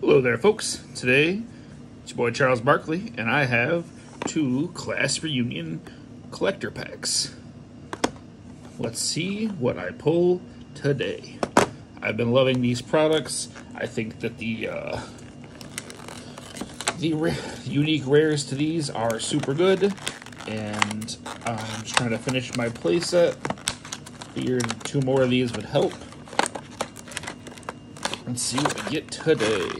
Hello there, folks. Today, it's your boy Charles Barkley, and I have two Class Reunion collector packs. Let's see what I pull today. I've been loving these products. I think that the unique rares to these are super good, and I'm just trying to finish my playset. Figured two more of these would help. Let's see what we get today.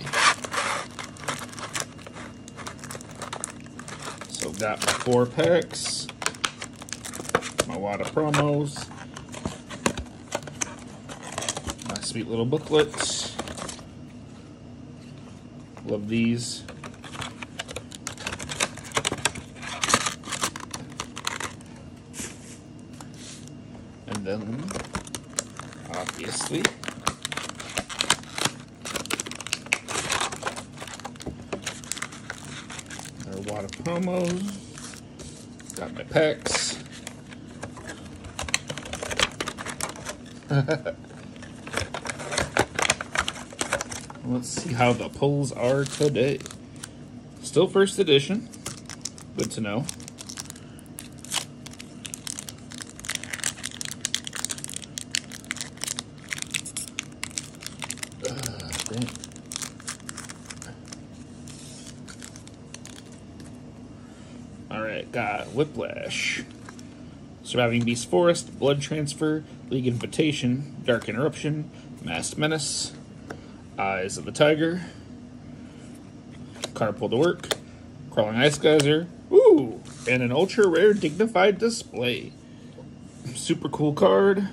So got my 4 packs, my wad of promos, my sweet little booklets. Love these. And then, obviously, lot of promos. Got my packs. Let's see how the pulls are today. Still first edition. Good to know. Got Whiplash, Surviving Beast Forest, Blood Transfer, League Invitation, Dark Interruption, Masked Menace, Eyes of the Tiger, Carpool to Work, Crawling Ice Geyser, ooh, and an ultra rare Dignified Display. Super cool card.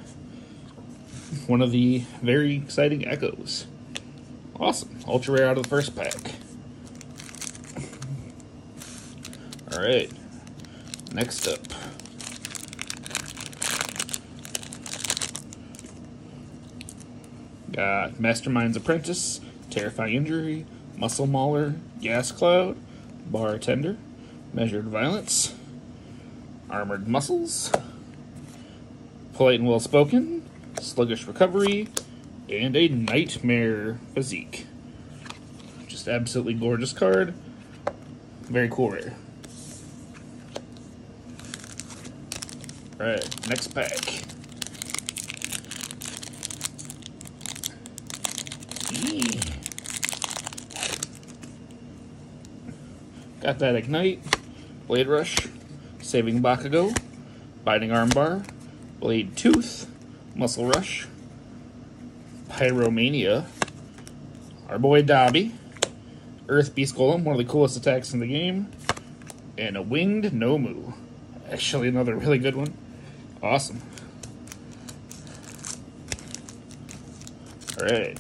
One of the very exciting Echoes. Awesome. Ultra rare out of the first pack. Alright. Next up, got Mastermind's Apprentice, Terrifying Injury, Muscle Mauler, Gas Cloud, Bartender, Measured Violence, Armored Muscles, Polite and Well-Spoken, Sluggish Recovery, and a Nightmare Physique. Just absolutely gorgeous card. Very cool rare. Alright, next pack. Got that Ignite, Blade Rush, Saving Bakugo, Binding Armbar, Blade Tooth, Muscle Rush, Pyromania, our boy Dobby, Earth Beast Golem, one of the coolest attacks in the game, and a Winged Nomu. Actually, another really good one. Awesome. Alright.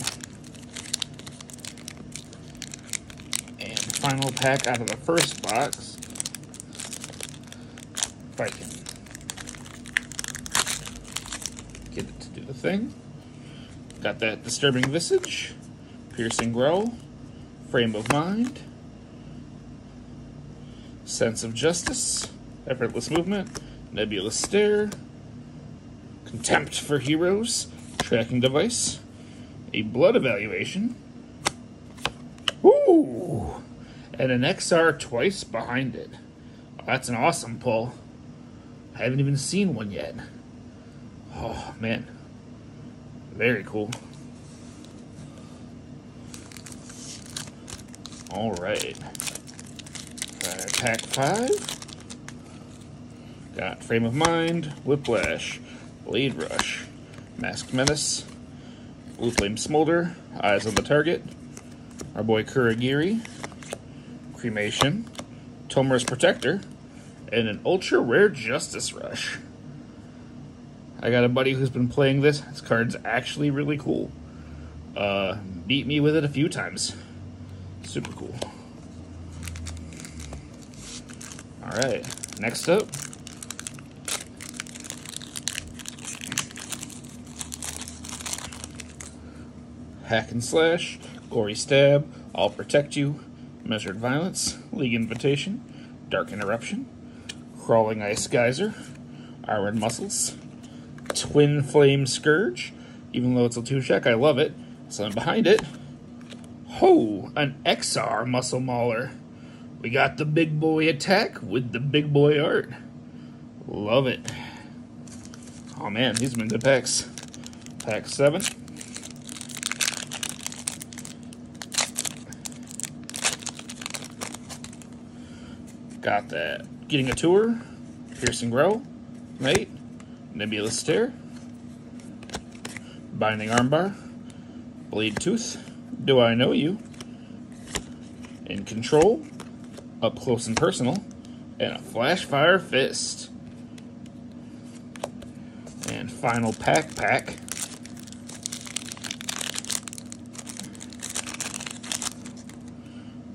And final pack out of the first box. If I can get it to do the thing. Got that Disturbing Visage, Piercing Growl, Frame of Mind, Sense of Justice, Effortless Movement, Nebulous Stare, Contempt for Heroes, Tracking Device, a Blood Evaluation, ooh, and an XR twice behind it. Oh, that's an awesome pull. I haven't even seen one yet. Oh, man. Very cool. All right. Pack 5. Got Frame of Mind, Whiplash, Blade Rush, Masked Menace, Blue Flame Smolder, Eyes on the Target, our boy Kuragiri, Cremation, Tomura's Protector, and an ultra rare Justice Rush. I got a buddy who's been playing this. This card's actually really cool. Beat me with it a few times. Super cool. Alright, next up. Hack and Slash, Gory Stab, I'll Protect You, Measured Violence, League Invitation, Dark Interruption, Crawling Ice Geyser, Armored Muscles, Twin Flame Scourge, even though it's a 2-check, I love it. Something behind it. Ho, an XR Muscle Mauler. We got the big boy attack with the big boy art. Love it. Oh man, these have been good packs. Pack 7. Got that. Getting a Tour, Piercing Grow, Mate, Nebulous Stare, Binding Armbar, Blade Tooth, Do I Know You, In Control, Up Close and Personal, and a Flash Fire Fist. And final pack.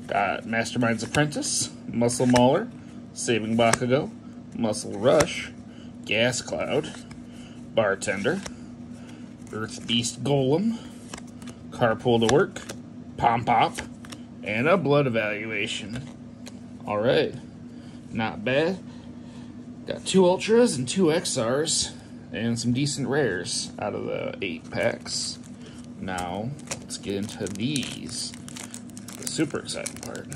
Got Mastermind's Apprentice, Muscle Mauler, Saving Bakugo, Muscle Rush, Gas Cloud, Bartender, Earth Beast Golem, Carpool to Work, Pom Pop, and a Blood Evaluation. Alright, not bad. Got 2 Ultras and 2 XRs, and some decent rares out of the 8 packs. Now, let's get into these. The super exciting part.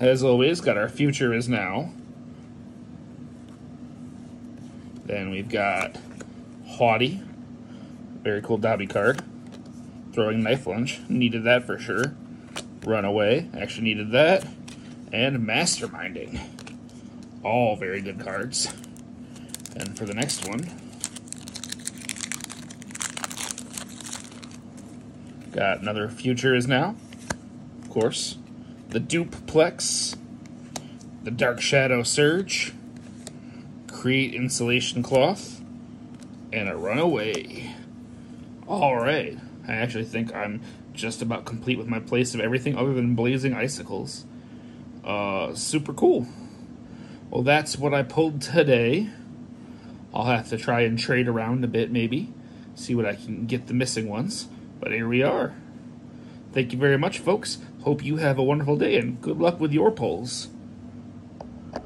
As always, got our Future Is Now. Then we've got Haughty, very cool Dobby card. Throwing Knife Lunge, needed that for sure. Runaway, actually needed that. And Masterminding, all very good cards. And for the next one, got another Future Is Now, of course. The Duplex, the Dark Shadow Surge, Create Insulation Cloth, and a Runaway. Alright, I actually think I'm just about complete with my place of everything other than Blazing Icicles. Super cool. Well, that's what I pulled today. I'll have to try and trade around a bit, maybe. See what I can get the missing ones. But here we are. Thank you very much, folks. Hope you have a wonderful day, and good luck with your polls.